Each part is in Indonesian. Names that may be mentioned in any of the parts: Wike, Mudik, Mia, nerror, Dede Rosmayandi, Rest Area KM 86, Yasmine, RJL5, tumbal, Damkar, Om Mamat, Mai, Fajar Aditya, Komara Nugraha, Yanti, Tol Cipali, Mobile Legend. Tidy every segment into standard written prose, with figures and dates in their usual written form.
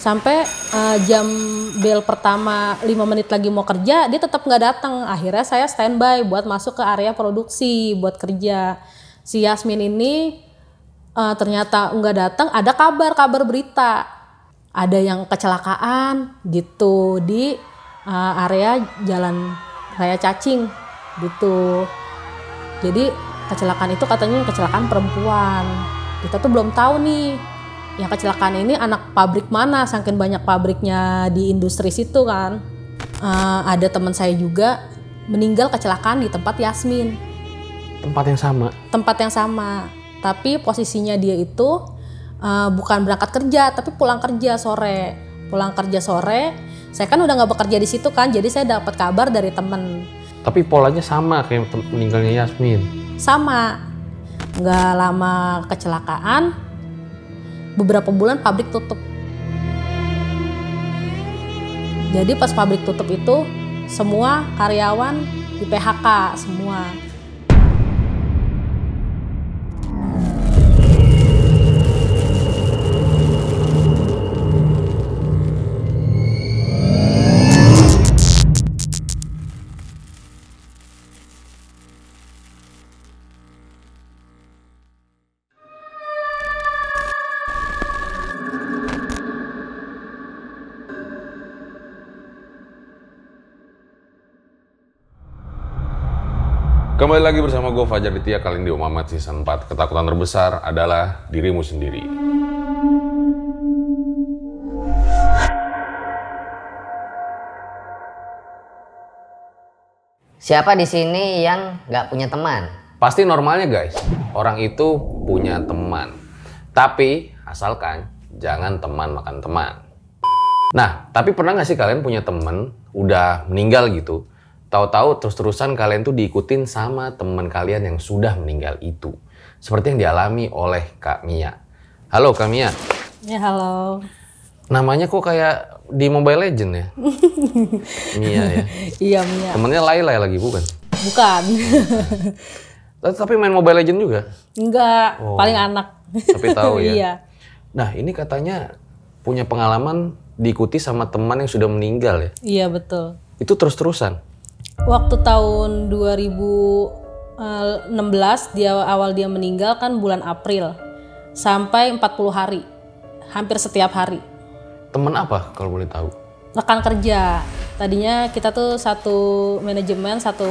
sampai jam bel pertama 5 menit lagi mau kerja dia tetap nggak datang. Akhirnya saya standby buat masuk ke area produksi buat kerja. Si Yasmine ini ternyata nggak datang, ada kabar berita ada yang kecelakaan gitu di area jalan raya Cacing gitu. Jadi kecelakaan itu katanya kecelakaan perempuan. Kita tuh belum tahu nih yang kecelakaan ini anak pabrik mana, saking banyak pabriknya di industri situ kan. Ada teman saya juga meninggal kecelakaan di tempat Yasmine. Tempat yang sama? Tempat yang sama, tapi posisinya dia itu bukan berangkat kerja, tapi pulang kerja sore. Pulang kerja sore, saya kan udah nggak bekerja di situ kan, jadi saya dapat kabar dari temen. Tapi polanya sama kayak meninggalnya Yasmine? Sama, nggak lama kecelakaan, beberapa bulan pabrik tutup. Jadi pas pabrik tutup itu semua karyawan di PHK semua. Kembali lagi bersama gue Fajar Aditya, kali ini di Om Mamat Season 4. Ketakutan terbesar adalah dirimu sendiri. Siapa di sini yang nggak punya teman? Pasti normalnya guys, orang itu punya teman. Tapi asalkan jangan teman makan teman. Nah, tapi pernah nggak sih kalian punya teman udah meninggal gitu? Tahu-tahu terus-terusan kalian tuh diikutin sama teman kalian yang sudah meninggal itu. Seperti yang dialami oleh Kak Mia. Halo Kak Mia. Ya halo. Namanya kok kayak di Mobile Legend ya? Mia ya? Iya Mia. Temennya Laila lagi bukan? Bukan. Tapi main Mobile Legend juga? Enggak, oh, paling anak. Tapi tahu ya? Iya. Nah ini katanya punya pengalaman diikuti sama teman yang sudah meninggal ya? Iya betul. Itu terus-terusan? Waktu tahun 2016 awal dia meninggal kan bulan April sampai 40 hari, hampir setiap hari. Temen apa kalau boleh tahu? Rekan kerja. Tadinya kita tuh satu manajemen, satu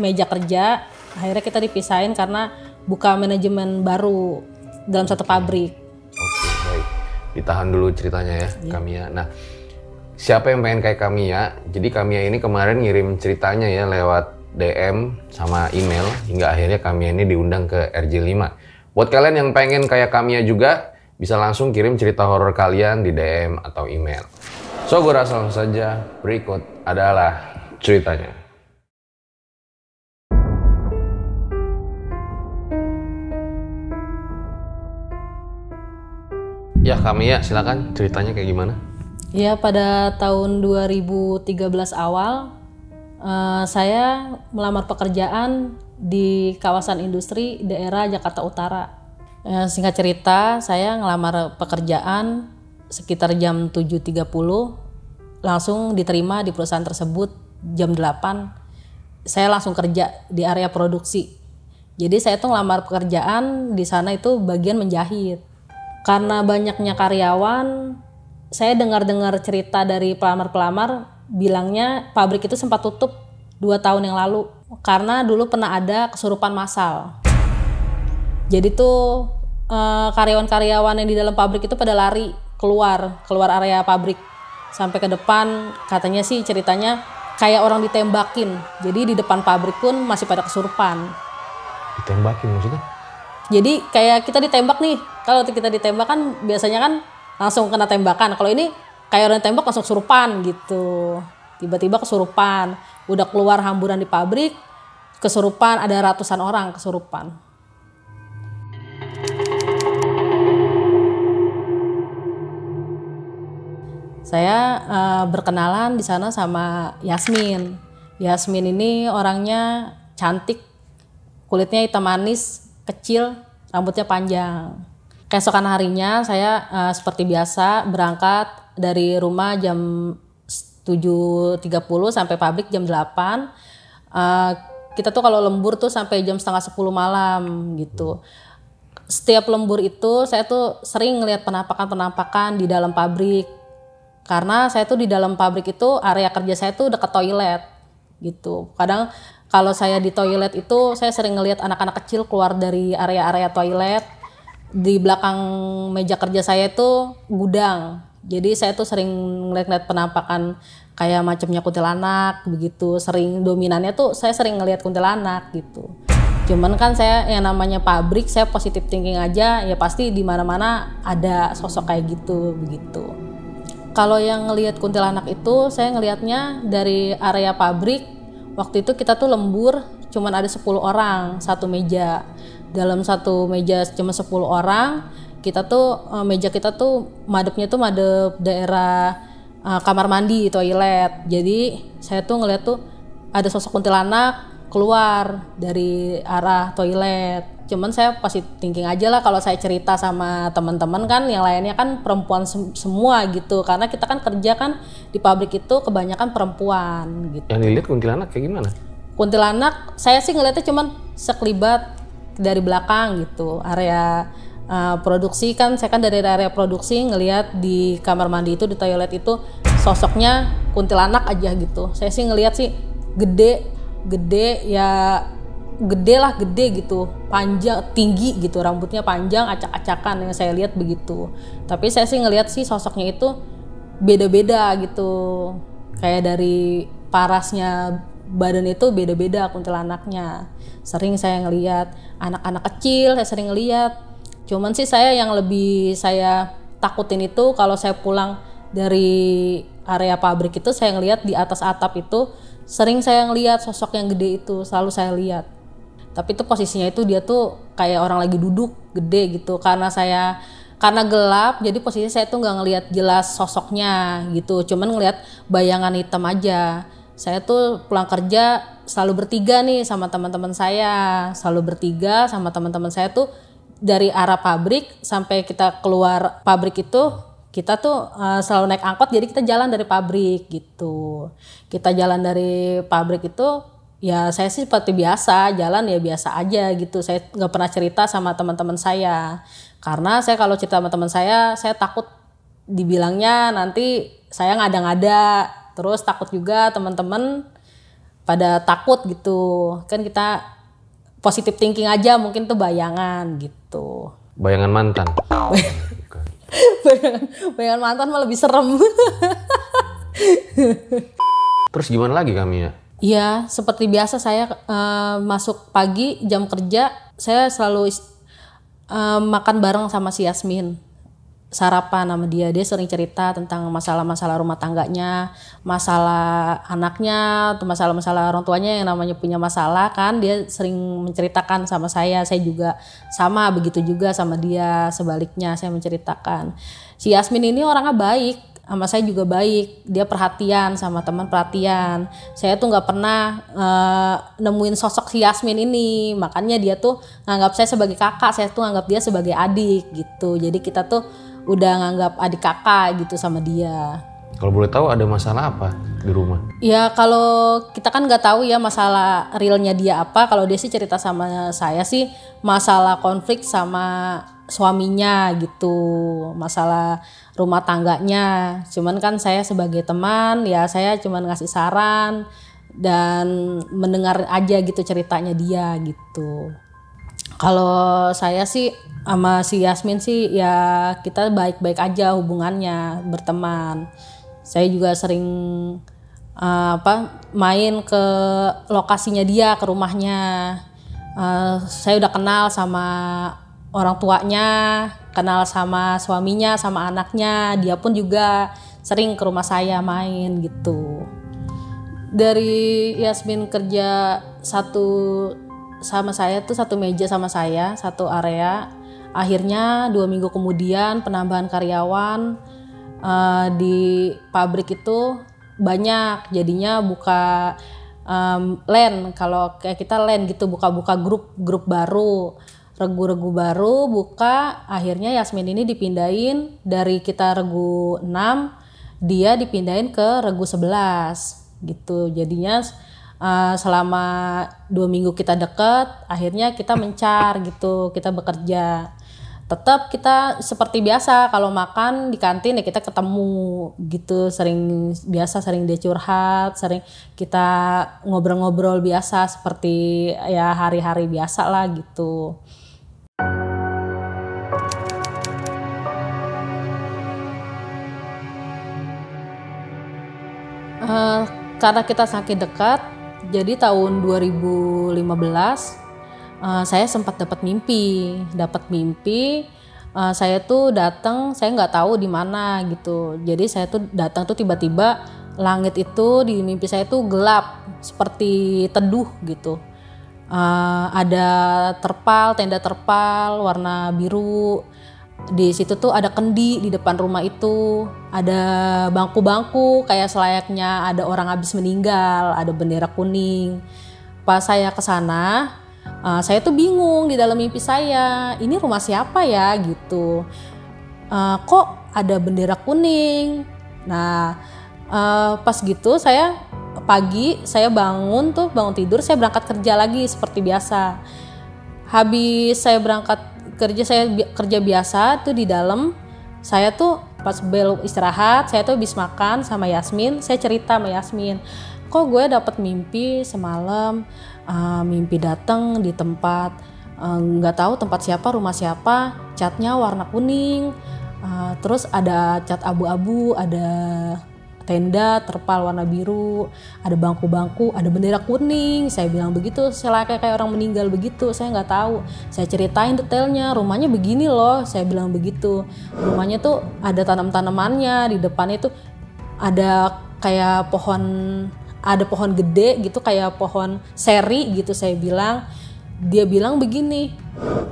meja kerja. Akhirnya kita dipisahin karena buka manajemen baru dalam satu pabrik. Oke, baik. Ditahan dulu ceritanya ya, kami ya. Nah, siapa yang pengen kayak kami ya? Jadi kami ini kemarin ngirim ceritanya ya lewat DM sama email hingga akhirnya kami ini diundang ke RJ5. Buat kalian yang pengen kayak kami juga bisa langsung kirim cerita horor kalian di DM atau email. So gue rasa langsung saja berikut adalah ceritanya. Ya kami ya, silakan ceritanya kayak gimana? Ya pada tahun 2013 awal saya melamar pekerjaan di kawasan industri daerah Jakarta Utara. Singkat cerita saya ngelamar pekerjaan sekitar jam 7.30 langsung diterima di perusahaan tersebut jam 8. Saya langsung kerja di area produksi. Jadi saya tuh ngelamar pekerjaan di sana itu bagian menjahit. Karena banyaknya karyawan, saya dengar-dengar cerita dari pelamar-pelamar bilangnya pabrik itu sempat tutup 2 tahun yang lalu karena dulu pernah ada kesurupan massal. Jadi tuh karyawan-karyawan yang di dalam pabrik itu pada lari keluar area pabrik sampai ke depan. Katanya sih ceritanya kayak orang ditembakin. Jadi di depan pabrik pun masih pada kesurupan. Ditembakin maksudnya? Jadi kayak kita ditembak nih. Kalau kita ditembak kan biasanya kan langsung kena tembakan. Kalau ini kayak orang tembak langsung kesurupan gitu. Tiba-tiba kesurupan. Udah keluar hamburan di pabrik, kesurupan, ada ratusan orang kesurupan. Saya berkenalan di sana sama Yasmine. Yasmine ini orangnya cantik, kulitnya hitam manis, kecil, rambutnya panjang. Keesokan harinya saya seperti biasa berangkat dari rumah jam 7.30 sampai pabrik jam 8. Kita tuh kalau lembur tuh sampai jam 9.30 malam gitu. Setiap lembur itu saya tuh sering ngelihat penampakan-penampakan di dalam pabrik. Karena saya tuh di dalam pabrik itu area kerja saya tuh dekat toilet gitu. Kadang kalau saya di toilet itu saya sering ngelihat anak-anak kecil keluar dari area-area toilet. Di belakang meja kerja saya itu gudang. Jadi saya tuh sering ngeliat penampakan kayak macamnya kuntilanak begitu. Sering dominannya tuh saya sering ngelihat kuntilanak gitu. Cuman kan saya yang namanya pabrik, saya positive thinking aja, ya pasti di mana-mana ada sosok kayak gitu begitu. Kalau yang ngelihat kuntilanak itu saya ngelihatnya dari area pabrik. Waktu itu kita tuh lembur, cuman ada 10 orang satu meja. Dalam satu meja cuma 10 orang, kita tuh meja kita tuh madepnya tuh madep daerah kamar mandi, toilet. Jadi saya tuh ngelihat tuh ada sosok kuntilanak keluar dari arah toilet. Cuman saya pasti thinking aja lah, kalau saya cerita sama teman-teman kan yang lainnya kan perempuan semua gitu, karena kita kan kerja kan di pabrik itu kebanyakan perempuan gitu. Yang dilihat kuntilanak kayak gimana? Kuntilanak saya sih ngeliatnya cuman sekelibat dari belakang gitu. Area produksi kan saya kan dari area produksi ngelihat di kamar mandi itu, di toilet itu sosoknya kuntilanak aja gitu. Saya sih ngelihat sih gede gitu, panjang, tinggi gitu, rambutnya panjang, acak-acakan yang saya lihat begitu. Tapi saya sih ngelihat sih sosoknya itu beda-beda gitu, kayak dari parasnya badan itu beda-beda kuntilanaknya. Sering saya ngelihat anak-anak kecil, saya sering ngelihat. Cuman sih saya yang lebih saya takutin itu kalau saya pulang dari area pabrik itu saya ngelihat di atas atap itu sering saya ngelihat sosok yang gede itu, selalu saya lihat. Tapi itu posisinya itu dia tuh kayak orang lagi duduk gede gitu. Karena gelap jadi posisinya saya tuh nggak ngelihat jelas sosoknya gitu, cuman ngelihat bayangan hitam aja. Saya tuh pulang kerja selalu bertiga nih sama teman-teman saya, tuh dari arah pabrik sampai kita keluar pabrik itu kita tuh selalu naik angkot. Jadi kita jalan dari pabrik gitu. Kita jalan dari pabrik itu ya saya sih seperti biasa, jalan ya biasa aja gitu. Saya nggak pernah cerita sama teman-teman saya. Karena saya kalau cerita sama teman saya takut dibilangnya nanti saya ngada-ngada. Terus takut juga teman-teman pada takut gitu. Kan kita positive thinking aja, mungkin tuh bayangan gitu. Bayangan mantan? bayangan mantan malah lebih serem. Terus gimana lagi kami ya? Iya, seperti biasa saya masuk pagi jam kerja, saya selalu makan bareng sama si Yasmine. Sarapan sama dia, dia sering cerita tentang masalah-masalah rumah tangganya, masalah anaknya, masalah-masalah orang tuanya yang namanya punya masalah kan. Dia sering menceritakan sama saya juga sama, begitu juga sama dia sebaliknya saya menceritakan. Si Yasmine ini orangnya baik, sama saya juga baik, dia perhatian sama teman, perhatian. Saya tuh nggak pernah nemuin sosok si Yasmine ini, makanya dia tuh nganggap saya sebagai kakak, saya tuh nganggap dia sebagai adik gitu. Jadi kita tuh udah nganggap adik kakak gitu sama dia. Kalau boleh tahu ada masalah apa di rumah? Ya kalau kita kan nggak tahu ya masalah realnya dia apa. Kalau dia sih cerita sama saya sih masalah konflik sama suaminya gitu, masalah rumah tangganya. Cuman kan saya sebagai teman ya saya cuman ngasih saran dan mendengar aja gitu ceritanya dia gitu. Kalau saya sih sama si Yasmine sih ya kita baik-baik aja hubungannya, berteman. Saya juga sering main ke lokasinya dia, ke rumahnya. Saya udah kenal sama orang tuanya, kenal sama suaminya, sama anaknya. Dia pun juga sering ke rumah saya main gitu. Dari Yasmine kerja satu meja sama saya, satu area. Akhirnya 2 minggu kemudian penambahan karyawan di pabrik itu banyak, jadinya buka LAN, kalau kayak kita LAN gitu, buka-buka grup baru, regu-regu baru buka. Akhirnya Yasmine ini dipindahin dari kita regu 6 dia dipindahin ke regu 11 gitu. Jadinya selama 2 minggu kita deket, akhirnya kita mencar gitu, kita bekerja. Tetap kita seperti biasa kalau makan di kantin ya kita ketemu gitu, sering biasa, sering dia curhat, sering kita ngobrol-ngobrol biasa seperti ya hari-hari biasa lah gitu. Karena kita saking dekat, jadi tahun 2015 saya sempat dapat mimpi saya tuh datang, saya nggak tahu di mana gitu. Jadi saya tuh datang tuh tiba-tiba langit itu di mimpi saya tuh gelap seperti teduh gitu. Ada terpal, tenda terpal warna biru. Di situ tuh ada kendi di depan rumah itu, ada bangku-bangku kayak selayaknya ada orang habis meninggal, ada bendera kuning. Pas saya ke sana, saya tuh bingung di dalam mimpi saya, ini rumah siapa ya gitu. Kok ada bendera kuning? Nah, pas gitu saya pagi, saya bangun tuh, bangun tidur, saya berangkat kerja lagi seperti biasa. Habis saya berangkat kerja, saya kerja biasa tuh di dalam. Saya tuh pas belum istirahat, saya tuh habis makan sama Yasmin, saya cerita sama Yasmin. Kok gue dapet mimpi semalam, mimpi datang di tempat nggak tahu tempat siapa, rumah siapa, catnya warna kuning, terus ada cat abu-abu, ada tenda terpal warna biru, ada bangku-bangku, ada bendera kuning. Saya bilang begitu, saya kayak orang meninggal begitu, saya nggak tahu. Saya ceritain detailnya, rumahnya begini loh, saya bilang begitu. Rumahnya tuh ada tanam-tanamannya, di depannya tuh ada kayak pohon, ada pohon gede gitu, kayak pohon seri gitu saya bilang. Dia bilang begini,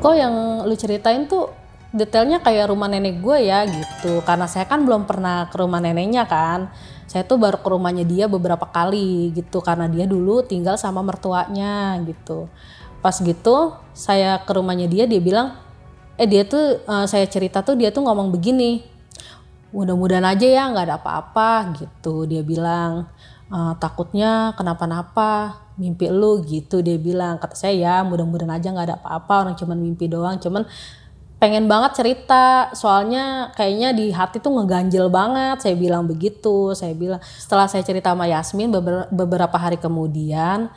kok yang lu ceritain tuh detailnya kayak rumah nenek gue ya gitu. Karena saya kan belum pernah ke rumah neneknya kan, saya tuh baru ke rumahnya dia beberapa kali gitu, karena dia dulu tinggal sama mertuanya gitu. Pas gitu saya ke rumahnya dia, dia bilang, dia tuh saya cerita tuh dia tuh ngomong begini, mudah-mudahan aja ya nggak ada apa-apa gitu. Dia bilang, takutnya kenapa-napa mimpi lu gitu, dia bilang. Kata saya, ya mudah-mudahan aja nggak ada apa-apa, orang cuman mimpi doang, cuman pengen banget cerita, soalnya kayaknya di hati tuh ngeganjel banget, saya bilang begitu. Saya bilang, setelah saya cerita sama Yasmin beberapa hari kemudian,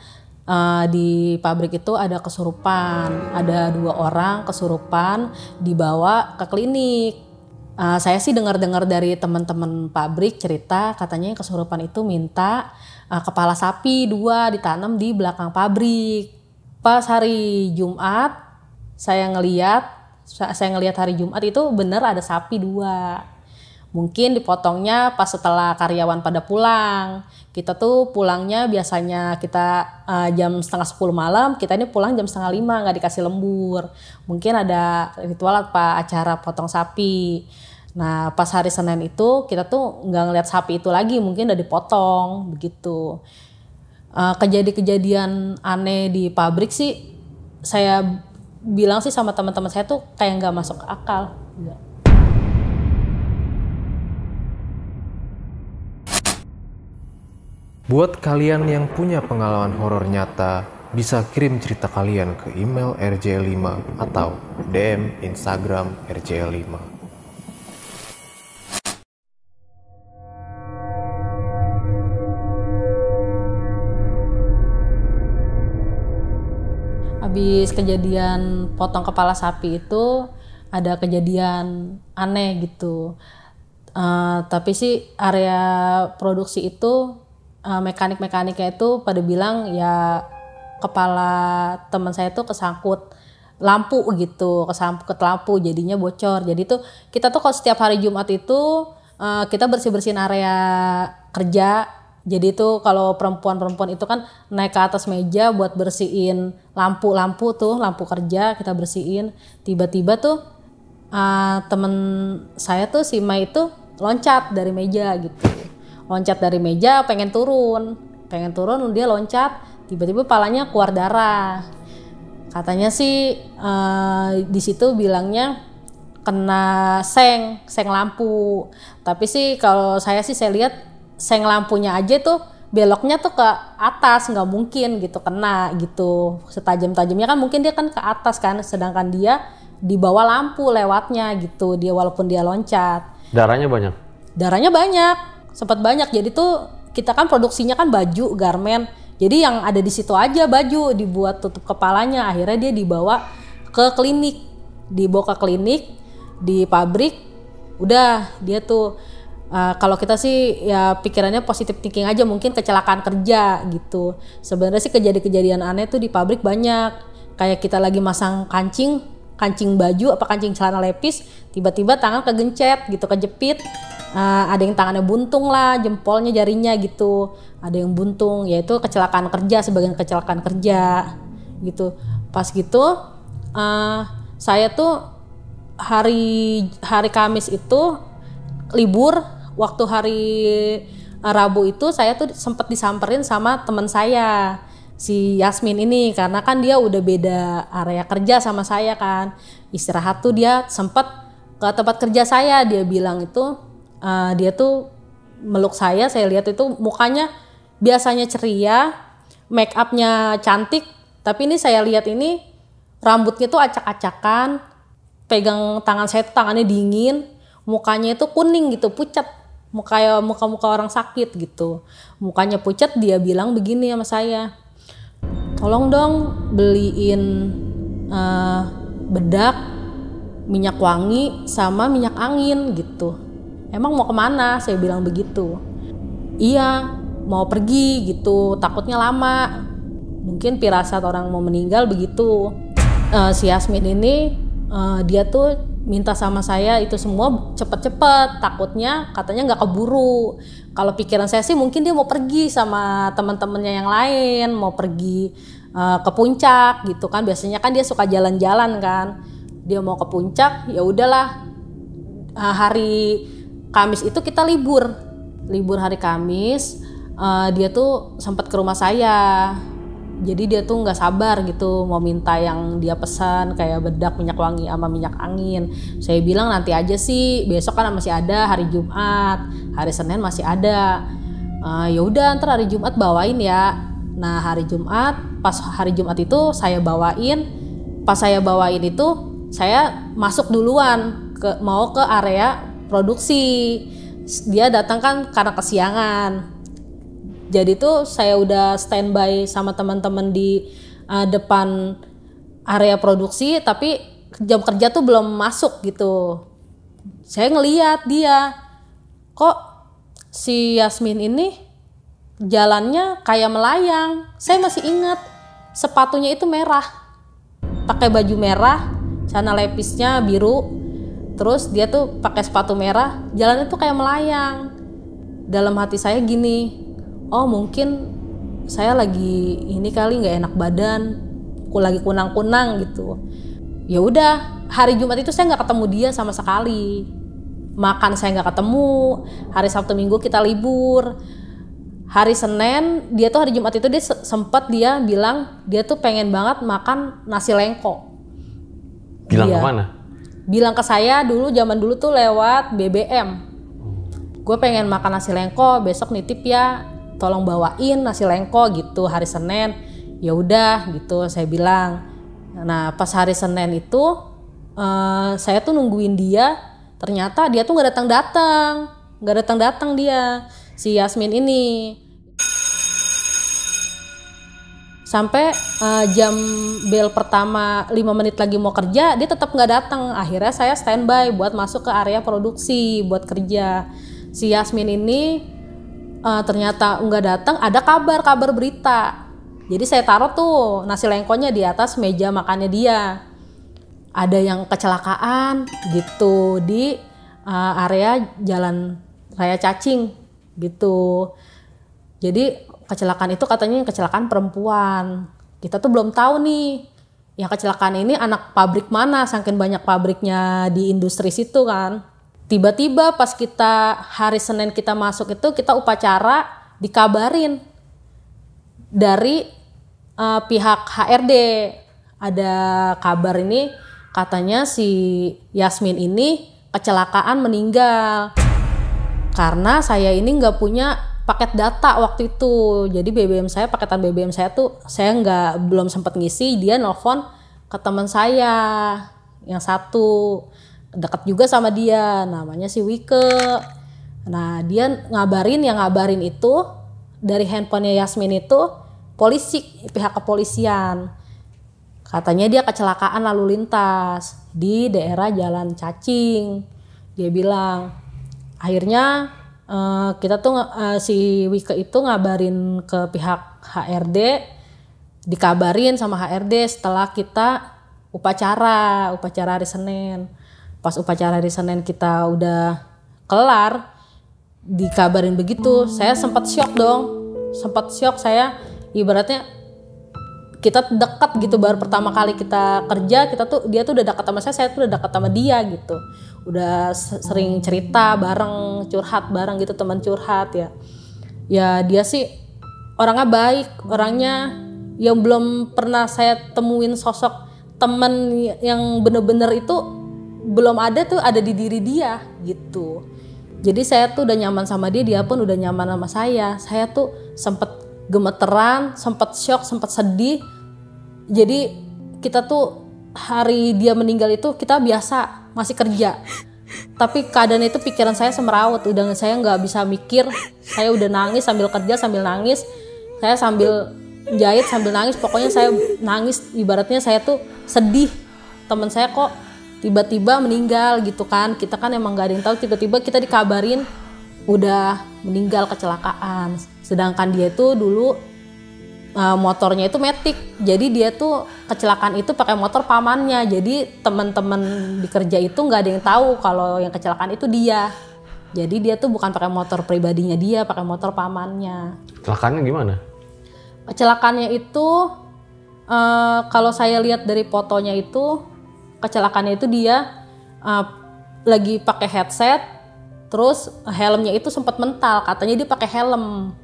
di pabrik itu ada kesurupan, ada 2 orang kesurupan dibawa ke klinik. Saya sih dengar-dengar dari teman-teman pabrik cerita, katanya yang kesurupan itu minta kepala sapi 2 ditanam di belakang pabrik. Pas hari Jumat saya ngelihat hari Jumat itu bener ada sapi 2. Mungkin dipotongnya pas setelah karyawan pada pulang. Kita tuh pulangnya biasanya kita jam 10:30 malam, kita ini pulang jam 4:30, nggak dikasih lembur. Mungkin ada ritual apa acara potong sapi. Nah pas hari Senin itu kita tuh nggak ngeliat sapi itu lagi, mungkin udah dipotong begitu. Kejadian-kejadian aneh di pabrik sih saya bilang sih sama teman-teman saya tuh kayak nggak masuk akal. Buat kalian yang punya pengalaman horor nyata, bisa kirim cerita kalian ke email RJL5 atau DM Instagram RJL5. Habis kejadian potong kepala sapi itu ada kejadian aneh gitu, tapi sih area produksi itu mekanik-mekaniknya itu pada bilang ya kepala teman saya itu kesangkut lampu gitu, kesangkut lampu jadinya bocor. Jadi tuh kita tuh kalau setiap hari Jumat itu kita bersih-bersihin area kerja. Jadi itu kalau perempuan-perempuan itu kan naik ke atas meja buat bersihin lampu-lampu tuh, lampu kerja kita bersihin. Tiba-tiba tuh temen saya tuh si Mai itu loncat dari meja gitu. Loncat dari meja pengen turun dia loncat, tiba-tiba palanya keluar darah. Katanya sih di situ bilangnya kena seng lampu. Tapi sih kalau saya sih saya lihat seng lampunya aja tuh beloknya tuh ke atas, nggak mungkin gitu kena gitu setajam-tajamnya, kan mungkin dia kan ke atas kan, sedangkan dia di bawah lampu lewatnya gitu, dia walaupun dia loncat. Darahnya banyak, sempat banyak. Jadi tuh kita kan produksinya kan baju, garmen, jadi yang ada di situ aja baju dibuat tutup kepalanya, akhirnya dia dibawa ke klinik, di pabrik. Udah dia tuh kalau kita sih ya pikirannya positive thinking aja, mungkin kecelakaan kerja gitu. Sebenarnya sih kejadian-kejadian aneh tuh di pabrik banyak. Kayak kita lagi masang kancing baju apa kancing celana lepis, tiba-tiba tangan kegencet gitu, kejepit. Ada yang tangannya buntung lah, jempolnya, jarinya gitu. Ada yang buntung, yaitu kecelakaan kerja, sebagian kecelakaan kerja gitu. Pas gitu saya tuh hari Kamis itu libur. Waktu hari Rabu itu saya tuh sempat disamperin sama teman saya, si Yasmine ini, karena kan dia udah beda area kerja sama saya kan. Istirahat tuh dia sempat ke tempat kerja saya, dia bilang itu dia tuh meluk saya lihat itu mukanya biasanya ceria, make upnya cantik, tapi ini saya lihat ini rambutnya tuh acak-acakan, pegang tangan saya tuh tangannya dingin, mukanya itu kuning gitu, pucat. Muka orang sakit gitu, mukanya pucat. Dia bilang begini sama saya, tolong dong beliin bedak, minyak wangi sama minyak angin gitu. Emang mau kemana? Saya bilang begitu. Iya, mau pergi gitu, takutnya lama, mungkin firasat orang mau meninggal begitu. Si Yasmin ini dia tuh minta sama saya itu semua cepet-cepet, takutnya katanya nggak keburu. Kalau pikiran saya sih mungkin dia mau pergi sama teman-temannya yang lain, mau pergi ke puncak gitu kan. Biasanya kan dia suka jalan-jalan kan, dia mau ke puncak. Ya udahlah, hari Kamis itu kita libur hari Kamis. Dia tuh sempat ke rumah saya, jadi dia tuh nggak sabar gitu mau minta yang dia pesan kayak bedak, minyak wangi sama minyak angin. Saya bilang nanti aja sih, besok kan masih ada hari Jumat, hari Senin masih ada. Ya udah ntar hari Jumat bawain ya. Nah hari Jumat, pas hari Jumat itu saya bawain. Pas saya bawain itu saya masuk duluan mau ke area produksi. Dia datang kan karena kesiangan. Jadi tuh saya udah standby sama teman-teman di depan area produksi, tapi jam kerja tuh belum masuk gitu. Saya ngeliat dia, kok si Yasmin ini jalannya kayak melayang. Saya masih ingat sepatunya itu merah, pakai baju merah, celana lepisnya biru, terus dia tuh pakai sepatu merah, jalannya tuh kayak melayang. Dalam hati saya gini, oh mungkin saya lagi ini kali, nggak enak badan, lagi kunang-kunang gitu. Ya udah, hari Jumat itu saya nggak ketemu dia sama sekali. Makan saya nggak ketemu. Hari Sabtu Minggu kita libur. Hari Senin, dia tuh hari Jumat itu dia sempat dia bilang dia tuh pengen banget makan nasi lengko. Bilang ke mana? Bilang ke saya dulu, zaman dulu tuh lewat BBM. Gue pengen makan nasi lengko, besok nitip ya, tolong bawain nasi lengko gitu hari Senin. Ya udah gitu saya bilang. Nah pas hari Senin itu saya tuh nungguin dia, ternyata dia tuh nggak datang-datang dia, si Yasmin ini. Sampai jam bel pertama 5 menit lagi mau kerja, dia tetap nggak datang. Akhirnya saya standby buat masuk ke area produksi buat kerja. Si Yasmin ini ternyata nggak datang, ada kabar berita. Jadi saya taruh tuh nasi lengkonya di atas meja makannya dia. Ada yang kecelakaan gitu di area jalan raya Cacing gitu. Jadi kecelakaan itu katanya kecelakaan perempuan. Kita tuh belum tahu nih yang kecelakaan ini anak pabrik mana, saking banyak pabriknya di industri situ kan. Tiba-tiba pas kita hari Senin kita masuk itu, kita upacara, dikabarin dari pihak HRD. Ada kabar ini Katanya si Yasmine ini kecelakaan meninggal. Karena saya ini nggak punya paket data waktu itu. Jadi BBM saya, paketan BBM saya tuh saya belum sempat ngisi, dia nelfon ke teman saya yang satu dekat juga sama dia, namanya si Wike. Nah, dia ngabarin, yang ngabarin itu dari handphonenya Yasmine itu polisi, pihak kepolisian. Katanya dia kecelakaan lalu lintas di daerah Jalan Cacing. Dia bilang, akhirnya kita tuh si Wike itu ngabarin ke pihak HRD, dikabarin sama HRD setelah kita upacara hari Senin. Pas upacara hari Senin kita udah kelar, dikabarin begitu, saya sempat syok dong, saya ibaratnya kita dekat gitu, baru pertama kali kita kerja, dia tuh udah dekat sama saya tuh udah dekat sama dia gitu, udah sering cerita bareng, curhat bareng gitu, teman curhat ya. Ya dia sih orangnya baik, orangnya yang belum pernah saya temuin sosok teman yang bener-bener itu belum ada tuh ada di diri dia gitu. Jadi saya tuh udah nyaman sama dia, dia pun udah nyaman sama saya. Saya tuh sempet gemeteran, sempat shock, sempat sedih. Jadi kita tuh hari dia meninggal itu kita biasa masih kerja. Tapi keadaan itu pikiran saya semeraut, udah saya nggak bisa mikir. Saya udah nangis sambil kerja, sambil nangis. Saya sambil jahit, sambil nangis. Pokoknya saya nangis, ibaratnya saya tuh sedih. Teman saya kok tiba-tiba meninggal gitu kan. Kita kan emang nggak ada yang tahu, tiba-tiba kita dikabarin udah meninggal kecelakaan. Sedangkan dia itu dulu motornya itu Matic, jadi dia tuh kecelakaan itu pakai motor pamannya. Jadi teman-teman di kerja itu nggak ada yang tahu kalau yang kecelakaan itu dia. Jadi dia tuh bukan pakai motor pribadinya dia, pakai motor pamannya. Kecelakaannya gimana? Kecelakaannya itu kalau saya lihat dari fotonya itu, kecelakaannya itu dia lagi pakai headset, terus helmnya itu sempat mental, katanya dia pakai helm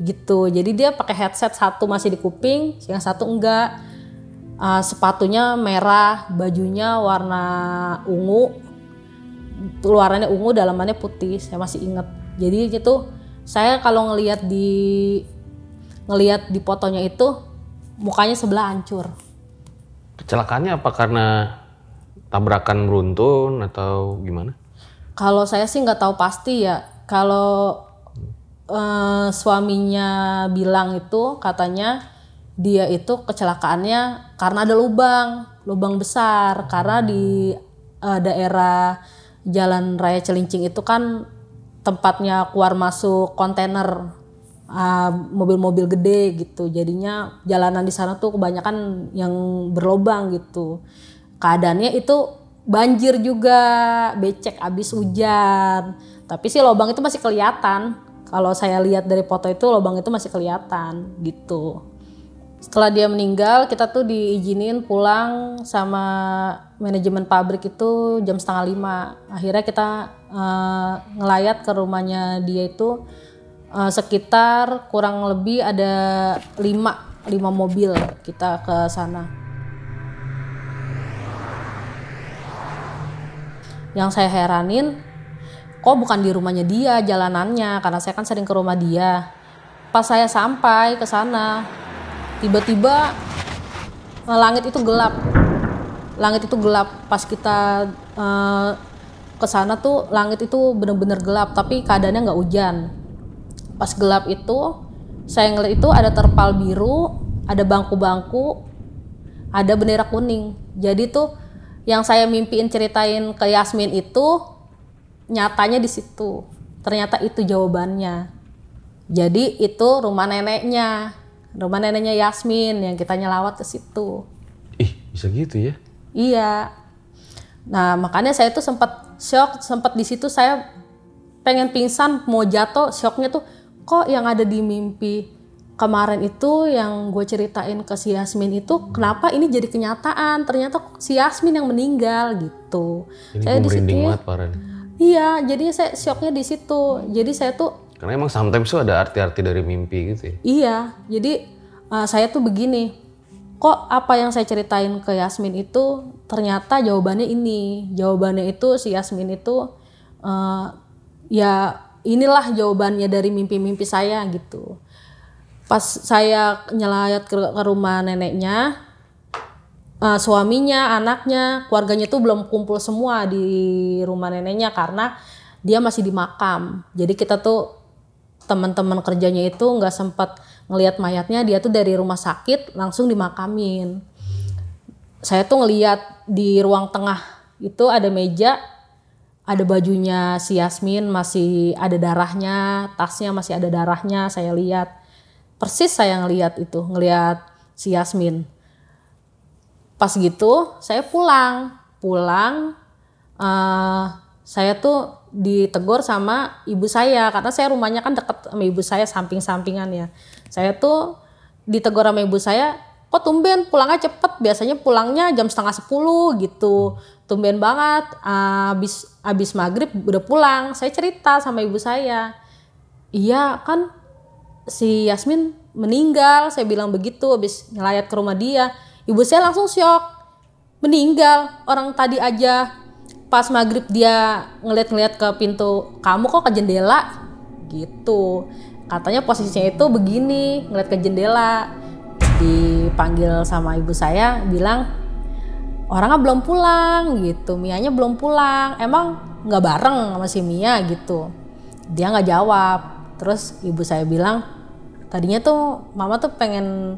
gitu. Jadi dia pakai headset, satu masih di kuping, yang satu enggak. Sepatunya merah, bajunya warna ungu, luarannya ungu, dalamannya putih. Saya masih inget. Jadi gitu, saya kalau ngelihat di fotonya itu mukanya sebelah hancur. Kecelakaannya apa, karena tabrakan beruntun atau gimana? Kalau saya sih nggak tahu pasti ya. Kalau suaminya bilang itu, katanya dia itu kecelakaannya karena ada lubang besar, karena di daerah Jalan Raya Celincing itu kan tempatnya keluar masuk kontainer mobil-mobil gede gitu, jadinya jalanan di sana tuh kebanyakan yang berlubang gitu. Keadaannya itu banjir juga, becek abis hujan, tapi sih lubang itu masih kelihatan. Kalau saya lihat dari foto itu, lubang itu masih kelihatan gitu. Setelah dia meninggal, kita tuh diizinin pulang sama manajemen pabrik itu jam 4:30. Akhirnya kita ngelayat ke rumahnya dia itu sekitar kurang lebih ada lima mobil kita ke sana. Yang saya heranin, kok bukan di rumahnya dia jalanannya, karena saya kan sering ke rumah dia. Pas saya sampai ke sana, tiba-tiba langit itu gelap. Langit itu gelap. Pas kita ke sana tuh langit itu bener-bener gelap, tapi keadaannya nggak hujan. Pas gelap itu, saya ngeliat itu ada terpal biru, ada bangku-bangku, ada bendera kuning. Jadi tuh yang saya mimpiin ceritain ke Yasmine itu nyatanya di situ. Ternyata itu jawabannya. Jadi itu rumah neneknya Yasmine yang kita nyelawat ke situ. Ih, bisa gitu ya? Iya. Nah, makanya saya tuh sempat shock, sempat di situ saya pengen pingsan, mau jatuh, shocknya tuh kok yang ada di mimpi kemarin itu yang gue ceritain ke si Yasmine itu kenapa ini jadi kenyataan? Ternyata si Yasmine yang meninggal gitu. Ini saya di situ. Iya, jadi saya shocknya di situ. Jadi saya tuh, karena emang sometimes tuh ada arti-arti dari mimpi gitu ya? Iya, jadi saya tuh begini. kok apa yang saya ceritain ke Yasmine itu ternyata jawabannya ini. Jawabannya itu si Yasmine itu ya inilah jawabannya dari mimpi-mimpi saya gitu. Pas saya nyelayat ke rumah neneknya, suaminya, anaknya, keluarganya itu belum kumpul semua di rumah neneknya karena dia masih di makam. Jadi kita tuh teman-teman kerjanya itu nggak sempat ngelihat mayatnya, dia tuh dari rumah sakit langsung dimakamin. Saya tuh ngelihat di ruang tengah itu ada meja, ada bajunya si Yasmine masih ada darahnya, tasnya masih ada darahnya, saya lihat. Persis saya ngelihat itu, ngelihat si Yasmine. Pas gitu saya pulang, saya tuh ditegur sama ibu saya, karena saya rumahnya kan deket sama ibu saya, samping-sampingan ya. Saya tuh ditegur sama ibu saya, kok tumben pulangnya cepet, biasanya pulangnya jam 10:30 gitu, tumben banget, abis maghrib udah pulang. Saya cerita sama ibu saya, iya kan si Yasmine meninggal, saya bilang begitu, abis nyelayat ke rumah dia. Ibu saya langsung syok, meninggal, orang tadi aja pas maghrib dia ngeliat-ngeliat ke pintu, kamu kok ke jendela gitu. Katanya posisinya itu begini, ngeliat ke jendela. Dipanggil sama ibu saya, bilang orangnya belum pulang gitu, Mianya belum pulang, emang nggak bareng sama si Mia gitu. Dia nggak jawab. Terus ibu saya bilang, tadinya tuh mama tuh pengen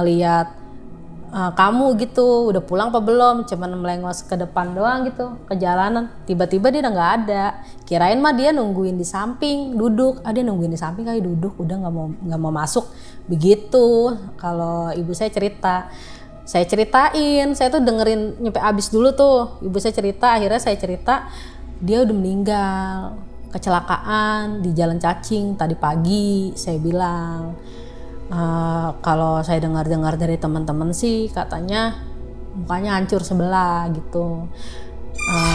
ngeliat kamu gitu, udah pulang apa belum, cuman melengos ke depan doang gitu, ke jalanan. Tiba-tiba dia udah gak ada, kirain mah dia nungguin di samping, duduk. Dia nungguin di samping kali, duduk, udah gak mau masuk. Begitu kalau ibu saya cerita. Saya ceritain, saya tuh dengerin nyampe abis dulu tuh, ibu saya cerita. Akhirnya saya cerita, dia udah meninggal, kecelakaan di Jalan Cacing tadi pagi, saya bilang. Kalau saya dengar-dengar dari teman-teman sih katanya mukanya hancur sebelah gitu,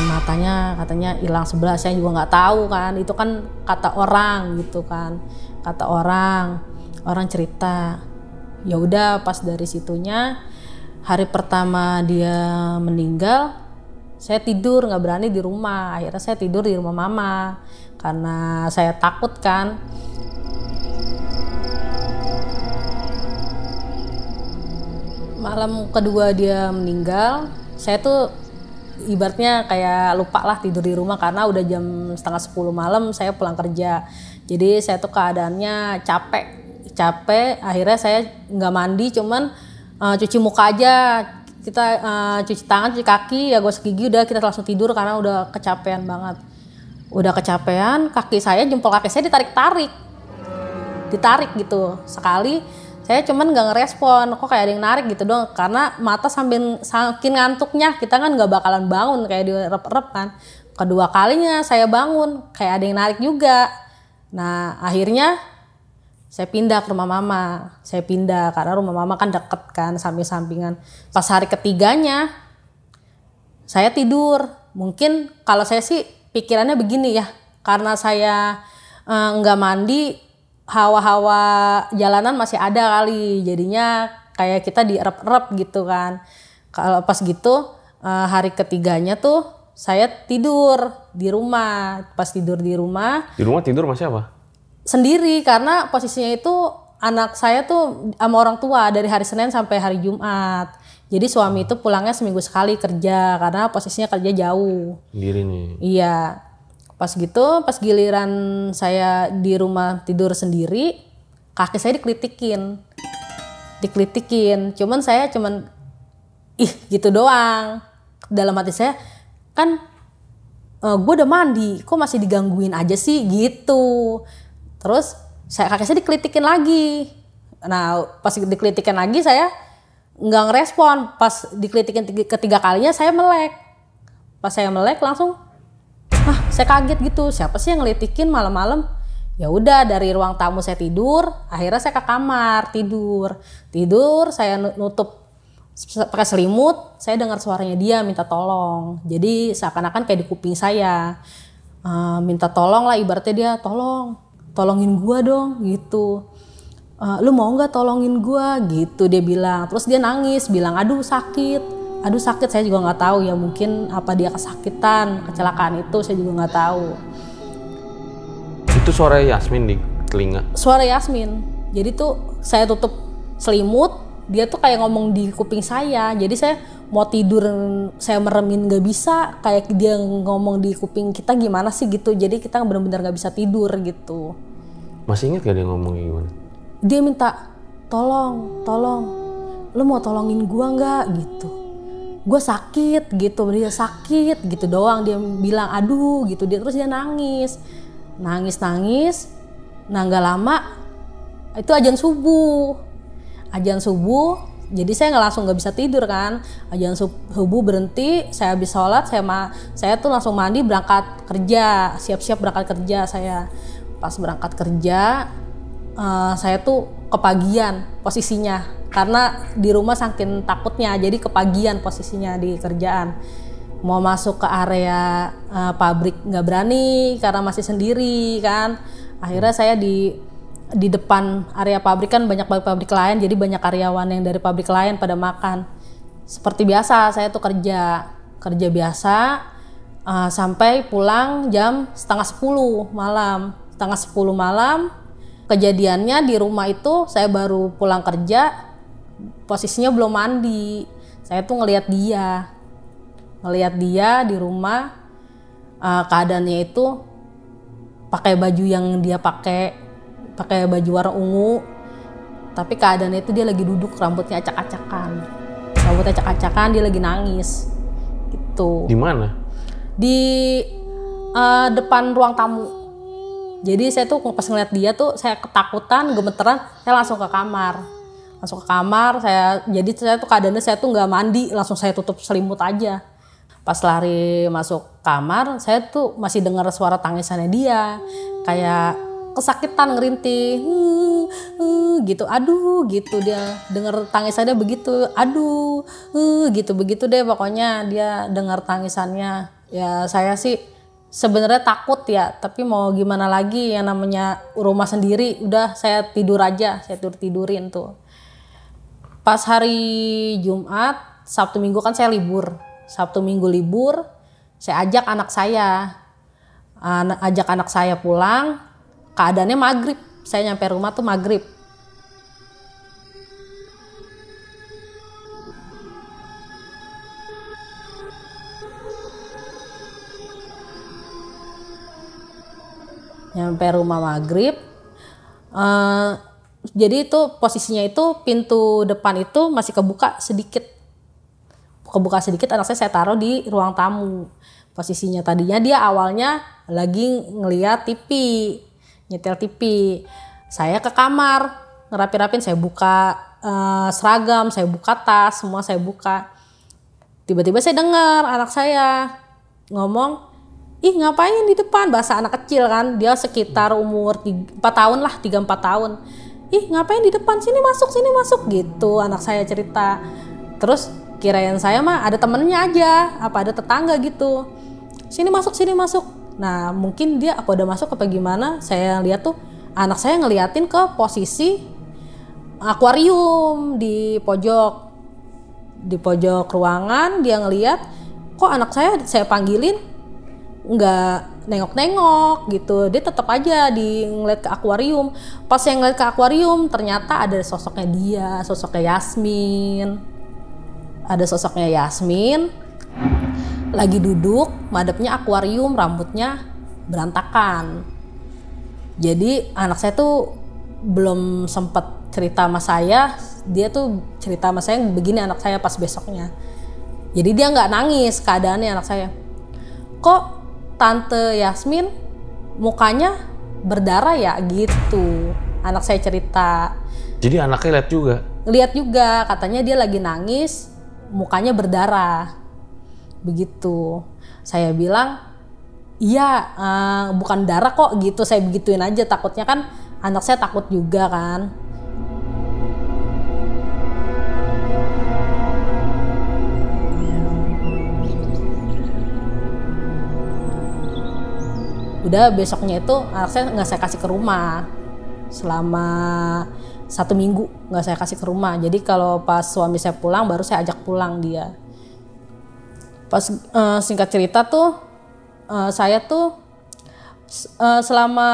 matanya katanya hilang sebelah. Saya juga nggak tahu kan, itu kan kata orang gitu kan, kata orang cerita. Ya udah, pas dari situnya hari pertama dia meninggal, saya tidur nggak berani di rumah. Akhirnya saya tidur di rumah mama karena saya takut kan. Malam kedua dia meninggal, saya tuh ibaratnya kayak lupa lah tidur di rumah karena udah jam 10:30 malam saya pulang kerja. Jadi saya tuh keadaannya capek. Akhirnya saya nggak mandi, cuman cuci muka aja. Kita cuci tangan, cuci kaki, ya gosok gigi, udah kita langsung tidur karena udah kecapean banget. Udah kecapean, kaki saya, jempol kaki saya ditarik gitu sekali. Saya cuman gak ngerespon, kok kayak ada yang narik gitu doang. Karena mata sambil saking ngantuknya, kita kan gak bakalan bangun, kayak direp-rep kan. Kedua kalinya saya bangun, kayak ada yang narik juga. Nah akhirnya saya pindah ke rumah mama. Saya pindah karena rumah mama kan deket kan, samping-sampingan. Pas hari ketiganya, saya tidur. Mungkin kalau saya sih pikirannya begini ya, karena saya gak mandi, hawa-hawa jalanan masih ada kali, jadinya kayak kita dierep-erep gitu kan. Kalau pas gitu hari ketiganya tuh saya tidur di rumah. Pas tidur di rumah, tidur masih apa? Sendiri, karena posisinya itu anak saya tuh sama orang tua dari hari Senin sampai hari Jumat. Jadi suami itu pulangnya seminggu sekali kerja karena posisinya kerja jauh. Sendiri nih. Iya. Pas gitu, pas giliran saya di rumah tidur sendiri, kaki saya dikritikin. Cuman saya ih gitu doang. Dalam hati saya kan, gue udah mandi, kok masih digangguin aja sih gitu. Terus kaki saya dikritikin lagi. Nah pas dikritikin lagi saya nggak ngerespon. Pas dikritikin ketiga kalinya saya melek. Pas saya melek langsung, saya kaget gitu, siapa sih yang ngelitikin malam-malam? Ya udah, dari ruang tamu saya tidur, akhirnya saya ke kamar tidur. Saya nutup pakai selimut, saya dengar suaranya dia minta tolong. Jadi seakan-akan kayak di kuping saya, minta tolong lah, ibaratnya dia tolongin gua dong gitu. lu mau nggak tolongin gua gitu dia bilang. Terus dia nangis bilang aduh sakit, saya juga nggak tahu ya, mungkin apa dia kesakitan, kecelakaan itu saya juga nggak tahu. Itu suara Yasmine di telinga? Suara Yasmine, jadi tuh saya tutup selimut, dia tuh kayak ngomong di kuping saya, jadi saya mau tidur, saya meremin nggak bisa, kayak dia ngomong di kuping kita gimana sih gitu, jadi kita benar-benar nggak bisa tidur gitu. Masih ingat gak dia ngomongnya gimana? Dia minta tolong, lu mau tolongin gua nggak gitu? Gue sakit gitu, dia sakit gitu doang, dia bilang aduh gitu, dia terus dia nangis. Nah nggak lama itu ajan subuh, jadi saya nggak bisa tidur kan. Ajan subuh berhenti, saya habis sholat, saya tuh langsung mandi berangkat kerja, siap-siap berangkat kerja. Saya pas berangkat kerja, saya tuh kepagian posisinya karena di rumah saking takutnya, jadi kepagian posisinya di kerjaan. Mau masuk ke area pabrik nggak berani karena masih sendiri kan. Akhirnya saya di depan area pabrik, kan banyak pabrik lain, jadi banyak karyawan yang dari pabrik lain pada makan. Seperti biasa saya tuh kerja biasa sampai pulang jam 9:30 malam. 9:30 malam kejadiannya di rumah itu saya baru pulang kerja, posisinya belum mandi. Saya tuh ngelihat dia di rumah, keadaannya itu pakai baju yang dia pakai baju warna ungu, tapi keadaannya itu dia lagi duduk, rambutnya acak-acakan, dia lagi nangis gitu. Di mana? Di depan ruang tamu. Jadi saya tuh pas ngeliat dia tuh saya ketakutan, gemeteran, saya langsung ke kamar. Jadi keadaannya saya tuh nggak mandi, langsung saya tutup selimut aja. Pas lari masuk kamar, saya tuh masih dengar suara tangisannya dia, kayak kesakitan, ngerintih gitu, aduh gitu, dia dengar tangisannya begitu, aduh gitu, begitu deh pokoknya dia dengar tangisannya. Ya saya sih sebenarnya takut ya, tapi mau gimana lagi, yang namanya rumah sendiri, udah saya tidur aja, saya tidurin tuh. Pas hari Jumat, Sabtu Minggu kan saya libur, saya ajak anak saya, pulang. Keadaannya maghrib, saya nyampe rumah tuh maghrib. Jadi itu posisinya itu pintu depan itu masih kebuka sedikit, anak saya taruh di ruang tamu. Posisinya tadinya dia awalnya lagi ngeliat TV, nyetel TV. Saya ke kamar, ngerapi-rapin, saya buka seragam, saya buka tas, semua saya buka. Tiba-tiba saya dengar anak saya ngomong, "Ih, ngapain di depan?" Bahasa anak kecil kan, dia sekitar umur 3-4 tahun. "Ih, ngapain di depan? Sini masuk gitu," anak saya cerita. Terus kirain saya mah ada temennya aja, apa ada tetangga gitu. "Sini masuk." Nah mungkin dia apa udah masuk apa gimana, saya lihat tuh anak saya ngeliatin ke posisi akuarium di pojok ruangan. Dia ngeliat kok anak saya panggilin nggak nengok-nengok gitu, dia tetap aja di ngeliat ke akuarium. Pas saya ngeliat ke akuarium ternyata ada sosoknya Yasmine lagi duduk, madepnya akuarium, rambutnya berantakan. Jadi anak saya tuh belum sempet cerita sama saya, dia tuh cerita sama saya begini anak saya pas besoknya. Jadi dia nggak nangis, keadaannya anak saya. "Kok Tante Yasmine mukanya berdarah ya?" gitu. Anak saya cerita. Jadi anaknya lihat juga? Lihat juga, katanya dia lagi nangis, mukanya berdarah. Begitu saya bilang iya, bukan darah kok gitu, saya begituin aja, takutnya kan anak saya takut juga kan. Udah besoknya itu anak saya nggak saya kasih ke rumah, selama 1 minggu nggak saya kasih ke rumah. Jadi kalau pas suami saya pulang baru saya ajak pulang dia. Pas singkat cerita tuh saya tuh selama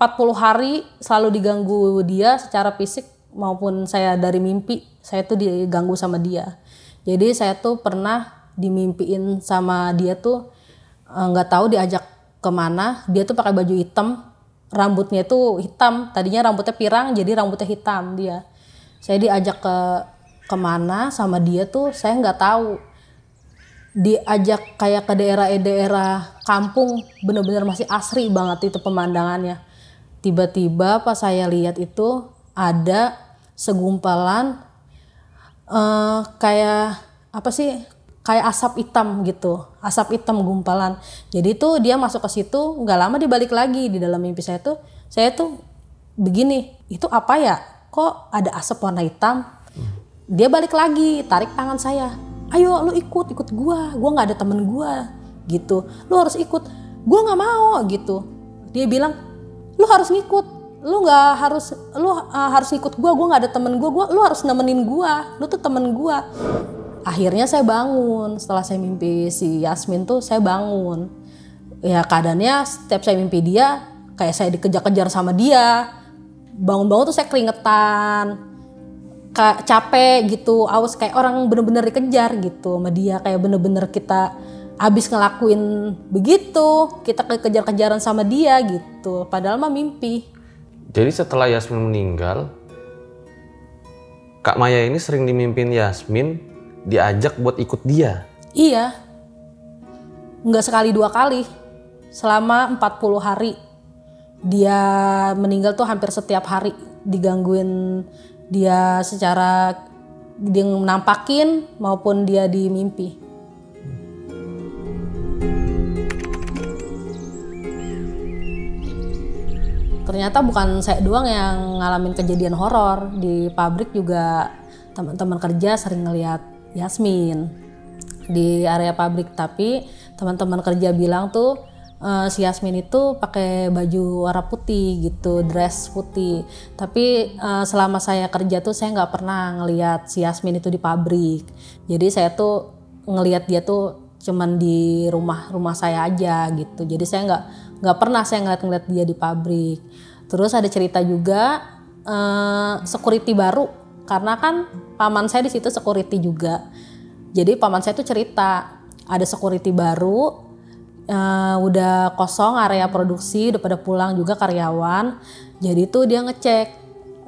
40 hari selalu diganggu dia secara fisik maupun saya dari mimpi. Saya tuh diganggu sama dia. Jadi saya tuh pernah dimimpiin sama dia tuh nggak tahu diajak kemana. Dia tuh pakai baju hitam. Rambutnya itu hitam, tadinya rambutnya pirang jadi rambutnya hitam dia. Saya diajak kemana sama dia tuh saya nggak tahu. Diajak kayak ke daerah-daerah kampung, bener-bener masih asri banget itu pemandangannya. Tiba-tiba pas saya lihat itu ada segumpalan kayak apa sih? Kayak asap hitam gitu, asap hitam gumpalan. Jadi tuh dia masuk ke situ, nggak lama dia balik lagi. Di dalam mimpi saya tuh begini, itu apa ya? Kok ada asap warna hitam? Dia balik lagi, tarik tangan saya. Ayo lu ikut, ikut gua nggak ada temen gua gitu. Lu harus ikut, gua nggak mau gitu. Dia bilang, lu harus ngikut, lu nggak harus, lu harus ikut gua nggak ada temen gua, lu harus nemenin gua, lu tuh temen gua. Akhirnya saya bangun, setelah saya mimpi si Yasmine tuh saya bangun. Ya keadaannya setiap saya mimpi dia, kayak saya dikejar-kejar sama dia. Bangun-bangun tuh saya keringetan, capek gitu, awas kayak orang bener-bener dikejar gitu sama dia. Kayak bener-bener kita abis ngelakuin begitu, kita kejar-kejaran sama dia gitu. Padahal mah mimpi. Jadi setelah Yasmine meninggal, Kak Maya ini sering dimimpin Yasmine diajak buat ikut dia? Iya, nggak sekali dua kali, selama 40 hari. Dia meninggal tuh hampir setiap hari digangguin dia secara dia nampakin maupun dia di mimpi. Ternyata bukan saya doang yang ngalamin kejadian horor, di pabrik juga teman-teman kerja sering ngeliat Yasmine di area pabrik, tapi teman-teman kerja bilang tuh si Yasmine itu pakai baju warna putih gitu, dress putih. Tapi selama saya kerja tuh saya nggak pernah ngelihat si Yasmine itu di pabrik. Jadi saya tuh ngelihat dia tuh cuman di rumah saya aja gitu. Jadi saya nggak pernah saya ngeliat dia di pabrik. Terus ada cerita juga security baru. Karena kan paman saya di situ security juga. Jadi paman saya tuh cerita ada security baru, udah kosong area produksi, udah pada pulang juga karyawan. Jadi tuh dia ngecek,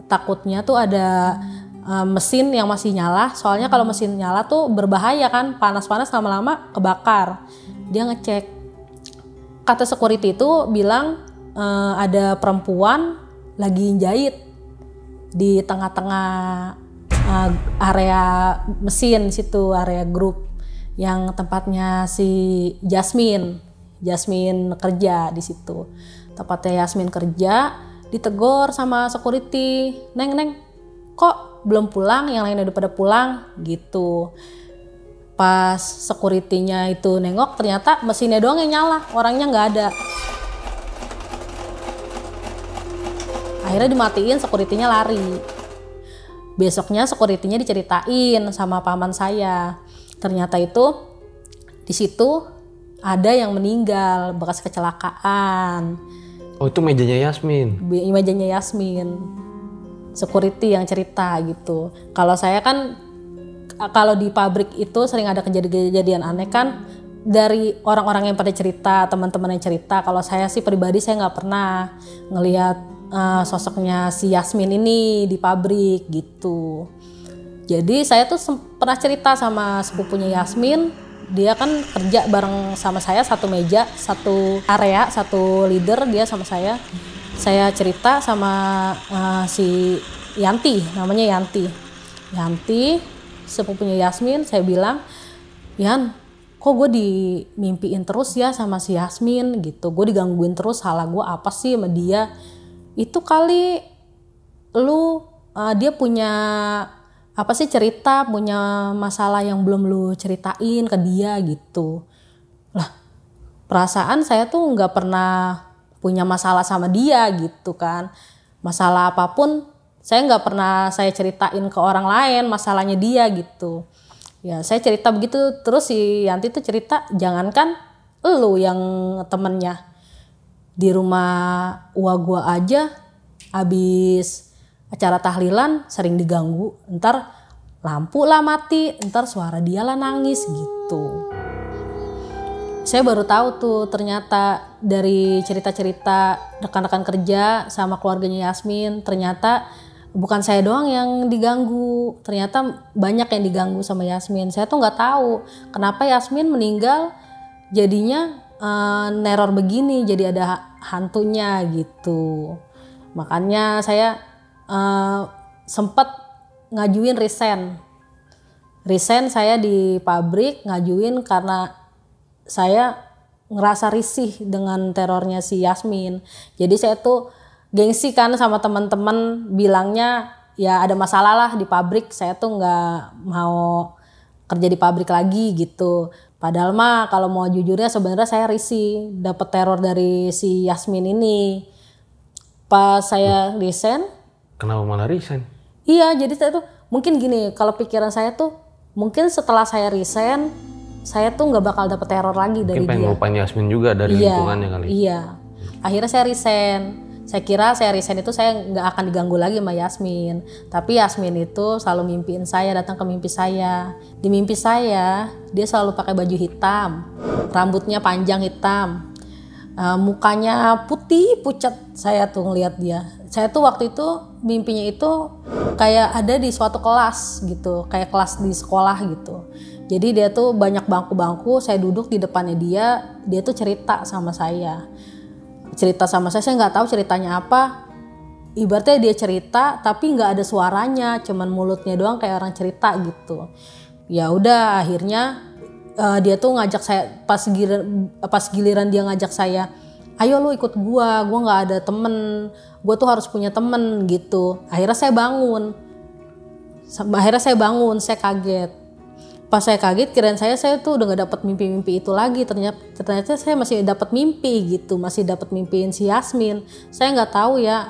takutnya tuh ada mesin yang masih nyala. Soalnya kalau mesin nyala tuh berbahaya kan, panas-panas lama-lama kebakar. Dia ngecek, kata security itu bilang ada perempuan lagi jahit di tengah-tengah area mesin situ, area grup yang tempatnya si Yasmine kerja di situ. Tempatnya Yasmine kerja, ditegor sama security, neng kok belum pulang, yang lain udah pada pulang gitu. Pas securitynya itu nengok, ternyata mesinnya doang yang nyala, orangnya nggak ada. Akhirnya dimatiin, securitynya lari. Besoknya securitynya diceritain sama paman saya. Ternyata itu di situ ada yang meninggal bekas kecelakaan. Oh, itu mejanya Yasmine. Mejanya Yasmine. Security yang cerita gitu. Kalau saya kan kalau di pabrik itu sering ada kejadian-kejadian aneh kan, dari orang-orang yang pada cerita, teman-teman yang cerita. Kalau saya sih pribadi saya nggak pernah ngelihat sosoknya si Yasmine ini di pabrik gitu. Jadi saya tuh pernah cerita sama sepupunya Yasmine, dia kan kerja bareng sama saya, satu meja, satu area, satu leader dia sama saya. Saya cerita sama si Yanti, namanya Yanti. Yanti, sepupunya Yasmine, saya bilang, Yan, kok gue dimimpiin terus ya sama si Yasmine gitu, gue digangguin terus, salah gue apa sih sama dia? Itu kali lu dia punya apa sih cerita, punya masalah yang belum lu ceritain ke dia gitu. Lah, perasaan saya tuh nggak pernah punya masalah sama dia gitu kan. masalah apapun saya nggak pernah saya ceritain ke orang lain masalahnya dia gitu. Ya saya cerita begitu, terus si Yanti tuh cerita jangankan lu yang temennya, di rumah uwa gua aja abis acara tahlilan sering diganggu, ntar lampu lah mati, ntar suara dia lah nangis gitu. Saya baru tahu tuh ternyata dari cerita-cerita rekan-rekan kerja sama keluarganya Yasmin, ternyata bukan saya doang yang diganggu, ternyata banyak yang diganggu sama Yasmin. Saya tuh nggak tahu kenapa Yasmin meninggal jadinya neror begini, jadi ada hantunya gitu. Makanya saya sempat ngajuin resign saya di pabrik, ngajuin karena saya ngerasa risih dengan terornya si Yasmin. Jadi saya tuh gengsi kan sama teman-teman, bilangnya ya ada masalah lah di pabrik, saya tuh nggak mau kerja di pabrik lagi gitu. Padahal mah kalau mau jujurnya sebenarnya saya risih dapat teror dari si Yasmin ini. Pas saya resign. Kenapa malah resign? Iya, jadi saya tuh mungkin gini, kalau pikiran saya tuh mungkin setelah saya resign saya tuh nggak bakal dapet teror lagi mungkin dari dia. Pengen ngelupain Yasmin juga dari lingkungannya kali. Iya, akhirnya saya resign. Saya kira saya resign itu saya nggak akan diganggu lagi sama Yasmin. Tapi Yasmin itu selalu mimpiin saya, datang ke mimpi saya. Di mimpi saya, dia selalu pakai baju hitam, rambutnya panjang hitam, mukanya putih pucat. Saya tuh ngeliat dia. Saya tuh waktu itu mimpinya itu kayak ada di suatu kelas gitu, kayak kelas di sekolah gitu. Jadi dia tuh banyak bangku-bangku, saya duduk di depannya dia tuh cerita sama saya. Saya nggak tahu ceritanya apa. Ibaratnya dia cerita tapi nggak ada suaranya, cuman mulutnya doang kayak orang cerita gitu. Ya udah akhirnya dia tuh ngajak saya, pas giliran dia ngajak saya, ayo lu ikut gua nggak ada temen, gua tuh harus punya temen gitu. Akhirnya saya bangun, saya kaget. Pas saya kaget, kirain saya tuh udah gak dapet mimpi-mimpi itu lagi. Ternyata saya masih dapet mimpi gitu, masih dapet mimpiin si Yasmin. Saya nggak tahu ya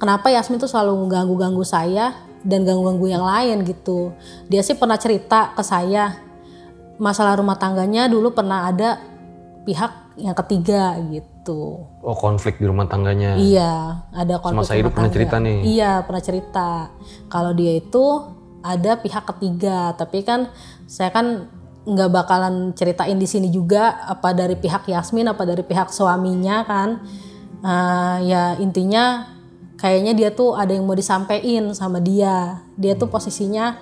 kenapa Yasmin tuh selalu ganggu-ganggu saya dan ganggu-ganggu yang lain gitu. Dia sih pernah cerita ke saya masalah rumah tangganya dulu pernah ada pihak yang ketiga gitu. Oh, konflik di rumah tangganya. Iya, ada konflik. Semasa hidup pernah cerita nih. Iya, pernah cerita kalau dia itu ada pihak ketiga, tapi kan saya kan nggak bakalan ceritain di sini juga apa dari pihak Yasmin apa dari pihak suaminya kan. Ya intinya kayaknya dia tuh ada yang mau disampaikan sama dia. Dia tuh posisinya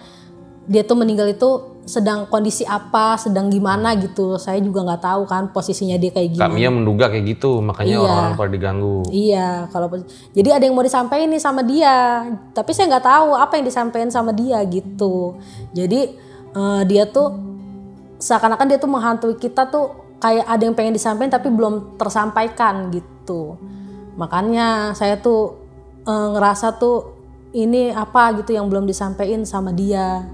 dia tuh meninggal itu sedang kondisi apa, sedang gimana gitu. Saya juga nggak tahu kan posisinya dia kayak gimana. Kami menduga kayak gitu, makanya orang-orang pada diganggu. Iya, kalau jadi ada yang mau disampaikan nih sama dia, tapi saya nggak tahu apa yang disampaikan sama dia gitu. Jadi dia tuh seakan-akan dia tuh menghantui kita tuh kayak ada yang pengen disampaikan tapi belum tersampaikan gitu. Makanya saya tuh ngerasa tuh ini apa gitu yang belum disampaikan sama dia.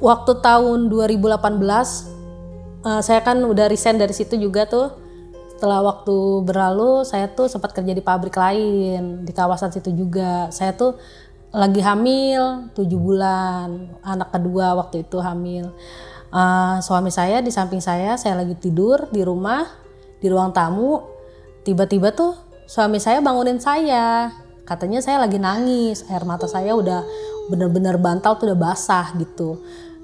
Waktu tahun 2018, saya kan udah resign dari situ juga tuh. Setelah waktu berlalu, saya tuh sempat kerja di pabrik lain, di kawasan situ juga. Saya tuh lagi hamil 7 bulan, anak kedua waktu itu hamil. Suami saya di samping saya lagi tidur di rumah, di ruang tamu. Tiba-tiba tuh suami saya bangunin saya. Katanya saya lagi nangis, air mata saya udah bener-bener bantal tuh udah basah gitu.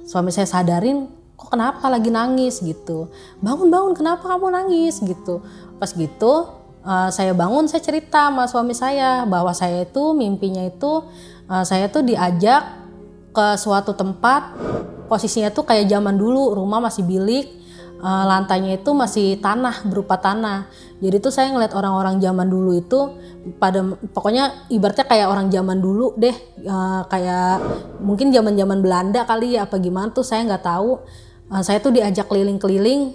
Suami saya sadarin, kok kenapa lagi nangis gitu. Bangun, kenapa kamu nangis gitu. Pas gitu saya bangun, saya cerita sama suami saya bahwa saya itu mimpinya itu saya tuh diajak ke suatu tempat. Posisinya tuh kayak zaman dulu, rumah masih bilik, lantainya itu masih tanah, berupa tanah. Jadi tuh saya ngeliat orang-orang zaman dulu itu pokoknya ibaratnya kayak orang zaman dulu deh, kayak mungkin zaman-zaman Belanda kali ya apa gimana tuh saya nggak tahu. Saya tuh diajak keliling-keliling,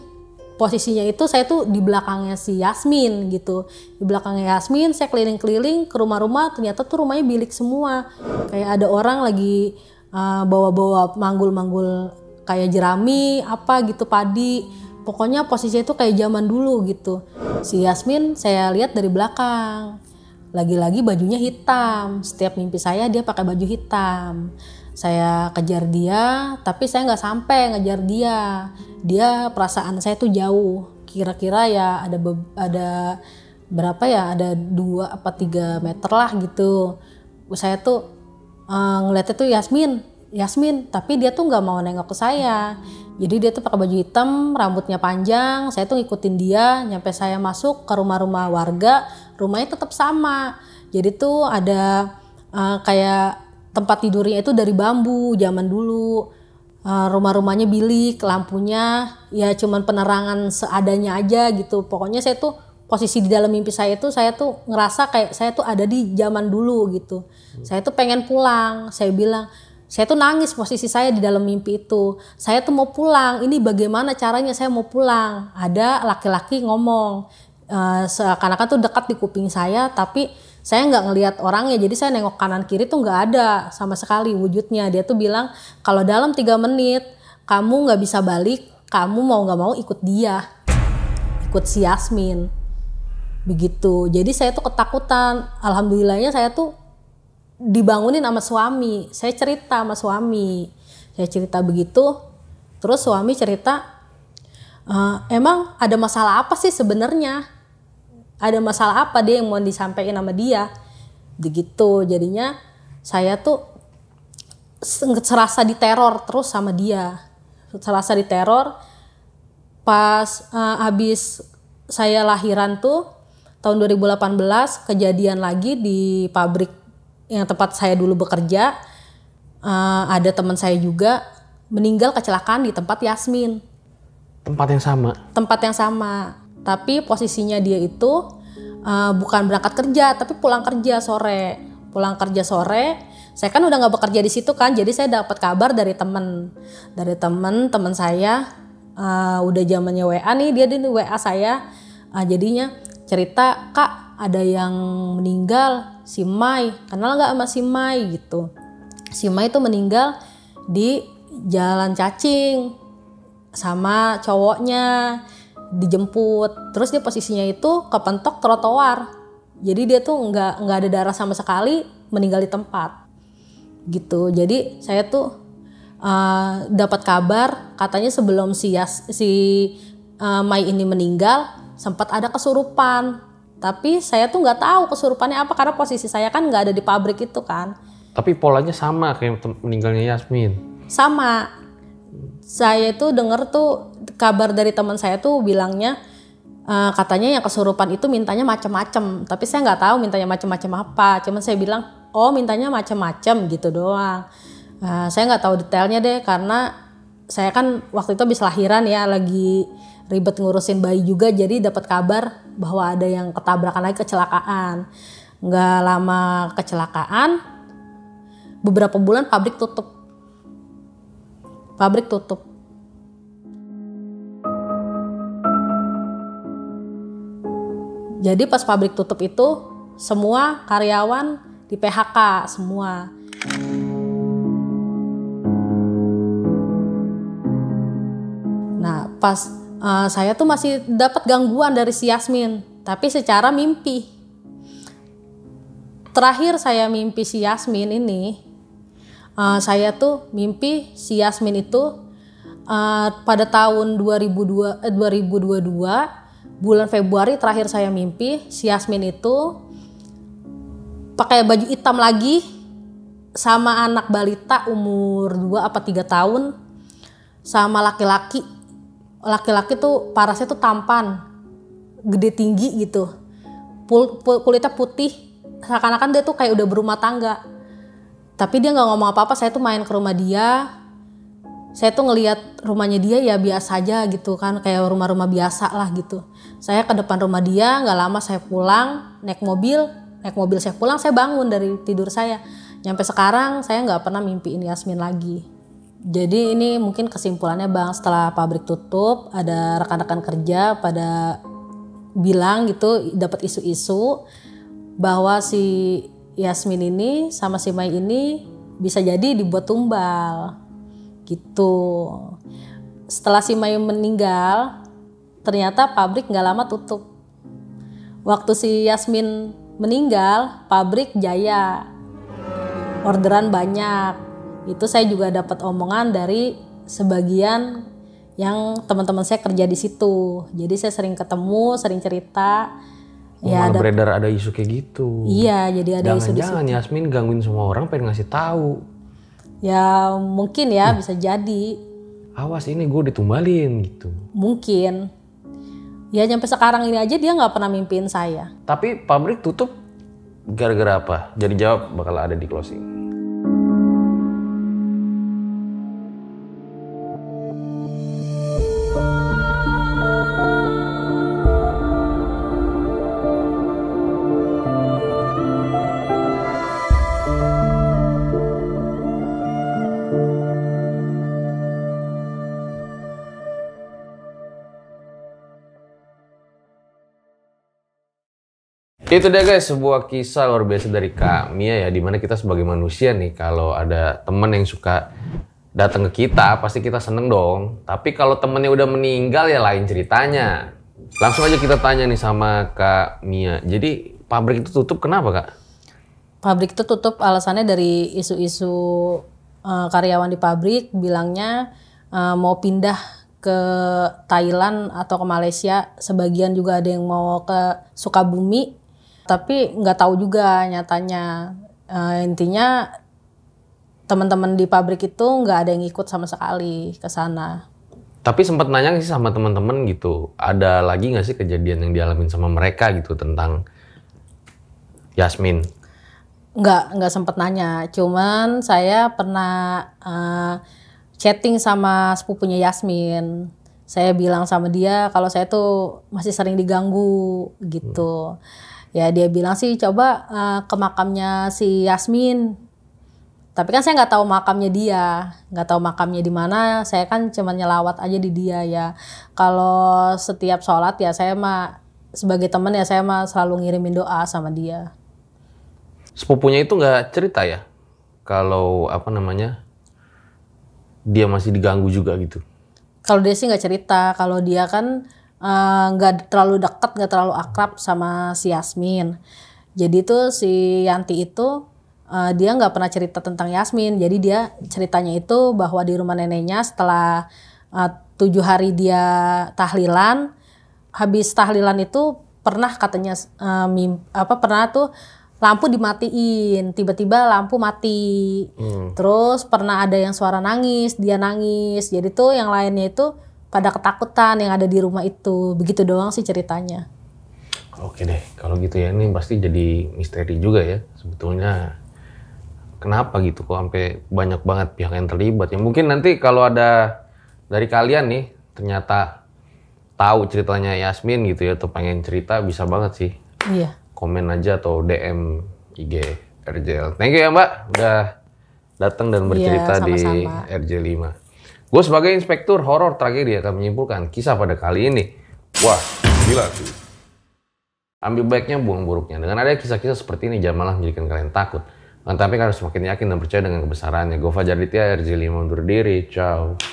posisinya itu saya tuh di belakangnya si Yasmin gitu. Di belakangnya Yasmin saya keliling-keliling ke rumah-rumah, ternyata tuh rumahnya bilik semua. Kayak ada orang lagi bawa-bawa manggul-manggul kayak jerami apa gitu, padi, pokoknya posisinya itu kayak zaman dulu gitu. Si Yasmine saya lihat dari belakang, lagi-lagi bajunya hitam. Setiap mimpi saya dia pakai baju hitam. Saya kejar dia, tapi saya nggak sampai ngejar dia. Dia perasaan saya tuh jauh, kira-kira ya ada berapa ya, ada 2 apa 3 meter lah gitu. Saya tuh ngeliatnya tuh Yasmine, tapi dia tuh nggak mau nengok ke saya. Jadi dia tuh pakai baju hitam, rambutnya panjang. Saya tuh ngikutin dia, nyampe saya masuk ke rumah-rumah warga, rumahnya tetap sama. Jadi tuh ada kayak tempat tidurnya itu dari bambu zaman dulu. Rumah-rumahnya bilik, lampunya ya cuman penerangan seadanya aja gitu. Pokoknya saya tuh posisi di dalam mimpi saya tuh ngerasa kayak saya tuh ada di zaman dulu gitu. Saya tuh pengen pulang, saya bilang, saya tuh nangis posisi saya di dalam mimpi itu. Saya tuh mau pulang, ini bagaimana caranya saya mau pulang. Ada laki-laki ngomong, seakan-akan tuh dekat di kuping saya, tapi saya nggak ngelihat orangnya, jadi saya nengok kanan kiri tuh nggak ada sama sekali wujudnya. Dia tuh bilang, kalau dalam 3 menit kamu nggak bisa balik, kamu mau nggak mau ikut dia, ikut si Yasmine. Begitu, jadi saya tuh ketakutan. Alhamdulillahnya saya tuh dibangunin sama suami. Saya cerita sama suami, saya cerita begitu. Terus suami cerita, emang ada masalah apa sih sebenarnya? Ada masalah apa dia yang mau disampaikan sama dia? Begitu, jadinya saya tuh serasa diteror terus sama dia. Serasa diteror pas habis saya lahiran tuh. Tahun 2018 kejadian lagi di pabrik yang tempat saya dulu bekerja, ada teman saya juga meninggal kecelakaan di tempat Yasmine. Tempat yang sama? Tempat yang sama, tapi posisinya dia itu bukan berangkat kerja, tapi pulang kerja sore. Pulang kerja sore, saya kan udah nggak bekerja di situ kan, jadi saya dapat kabar dari teman saya, udah zamannya WA nih, dia di WA saya, jadinya cerita, Kak ada yang meninggal, si Mai, kenal nggak sama si Mai gitu. Si Mai itu meninggal di Jalan Cacing sama cowoknya, dijemput. Terus dia posisinya itu kepentok trotoar, jadi dia tuh nggak ada darah sama sekali, meninggal di tempat gitu. Jadi saya tuh dapat kabar katanya sebelum si Mai ini meninggal sempat ada kesurupan, tapi saya tuh nggak tahu kesurupannya apa karena posisi saya kan nggak ada di pabrik itu kan. Tapi polanya sama kayak meninggalnya Yasmine. Sama, saya tuh dengar tuh kabar dari teman saya tuh bilangnya katanya yang kesurupan itu mintanya macem-macem, tapi saya nggak tahu mintanya macem-macem apa. Cuman saya bilang, oh mintanya macem-macem gitu doang. Saya nggak tahu detailnya deh karena saya kan waktu itu habis lahiran ya, lagi ribet ngurusin bayi juga, jadi dapat kabar bahwa ada yang ketabrakan lagi, kecelakaan. Nggak lama kecelakaan, beberapa bulan pabrik tutup. Pabrik tutup. Jadi pas pabrik tutup itu semua karyawan di PHK semua. Nah pas saya tuh masih dapat gangguan dari si Yasmine, tapi secara mimpi. Terakhir saya mimpi si Yasmine ini, saya tuh mimpi si Yasmine itu pada tahun 2022 bulan Februari terakhir saya mimpi si Yasmine itu pakai baju hitam lagi sama anak balita umur 2 apa 3 tahun sama laki-laki. Laki-laki tuh parasnya tuh tampan, gede tinggi gitu, kulitnya putih, seakan-akan dia tuh kayak udah berumah tangga. Tapi dia nggak ngomong apa-apa. Saya tuh main ke rumah dia, saya tuh ngelihat rumahnya dia ya biasa aja gitu kan, kayak rumah-rumah biasa lah gitu. Saya ke depan rumah dia, nggak lama saya pulang, naik mobil saya pulang, saya bangun dari tidur saya. Nyampe sekarang saya nggak pernah mimpiin Yasmine lagi. Jadi ini mungkin kesimpulannya Bang, setelah pabrik tutup ada rekan-rekan kerja pada bilang gitu, dapat isu-isu bahwa si Yasmine ini sama si Mai ini bisa jadi dibuat tumbal. gitu. Setelah si Mai meninggal, ternyata pabrik nggak lama tutup. Waktu si Yasmine meninggal, pabrik jaya, orderan banyak. Itu saya juga dapat omongan dari sebagian yang teman-teman saya kerja di situ. Jadi saya sering ketemu, sering cerita. Ya, beredar ada isu kayak gitu. Iya, jadi ada isu. Jangan-jangan Yasmine gangguin semua orang, pengen ngasih tahu. Ya mungkin ya, bisa jadi. Awas ini gue ditumbalin gitu. Mungkin. Ya sampai sekarang ini aja dia nggak pernah mimpiin saya. Tapi pabrik tutup gara-gara apa? Jadi jawab bakal ada di closing. Itu dia guys, sebuah kisah luar biasa dari Kak Mia ya, dimana kita sebagai manusia nih kalau ada temen yang suka datang ke kita pasti kita seneng dong. Tapi kalau temennya udah meninggal ya lain ceritanya. Langsung aja kita tanya nih sama Kak Mia. Jadi pabrik itu tutup kenapa Kak? Pabrik itu tutup alasannya dari isu-isu karyawan di pabrik bilangnya mau pindah ke Thailand atau ke Malaysia. Sebagian juga ada yang mau ke Sukabumi. Tapi nggak tahu juga nyatanya. Intinya teman-teman di pabrik itu nggak ada yang ikut sama sekali ke sana. Tapi sempat nanya sih sama teman-teman gitu, ada lagi nggak sih kejadian yang dialamin sama mereka gitu tentang Yasmine? Nggak sempat nanya. Cuman saya pernah chatting sama sepupunya Yasmine. Saya bilang sama dia kalau saya tuh masih sering diganggu gitu. Ya dia bilang sih coba ke makamnya si Yasmine. Tapi kan saya nggak tahu makamnya dia, nggak tahu makamnya di mana. Saya kan cuma nyelawat aja di dia ya. Kalau setiap sholat ya saya mah sebagai teman ya saya mah selalu ngirimin doa sama dia. Sepupunya itu nggak cerita ya kalau apa namanya dia masih diganggu juga gitu? Kalau dia sih nggak cerita, kalau dia kan nggak terlalu dekat, nggak terlalu akrab sama si Yasmine. Jadi tuh si Yanti itu dia nggak pernah cerita tentang Yasmine. Jadi dia ceritanya itu bahwa di rumah neneknya setelah 7 hari dia tahlilan, habis tahlilan itu pernah katanya pernah tuh lampu dimatiin, tiba-tiba lampu mati. Terus pernah ada yang suara nangis, dia nangis. Jadi tuh yang lainnya itu pada ketakutan yang ada di rumah itu. Begitu doang sih ceritanya. Oke deh, kalau gitu ya ini pasti jadi misteri juga ya sebetulnya. Kenapa gitu kok sampai banyak banget pihak yang terlibat ya. Mungkin nanti kalau ada dari kalian nih ternyata tahu ceritanya Yasmine gitu ya atau pengen cerita bisa banget sih. Iya. Komen aja atau DM IG RJL. Thank you ya Mbak udah datang dan bercerita iya, di RJL5. Gue sebagai inspektur horor tragedi akan menyimpulkan kisah pada kali ini. Wah, gila sih. Ambil baiknya, buang buruknya. Dengan ada kisah-kisah seperti ini, jangan malah menjadikan kalian takut. Nah, tapi kalian harus semakin yakin dan percaya dengan kebesarannya. Gue Fajar Aditya, RJ5 undur diri. Ciao.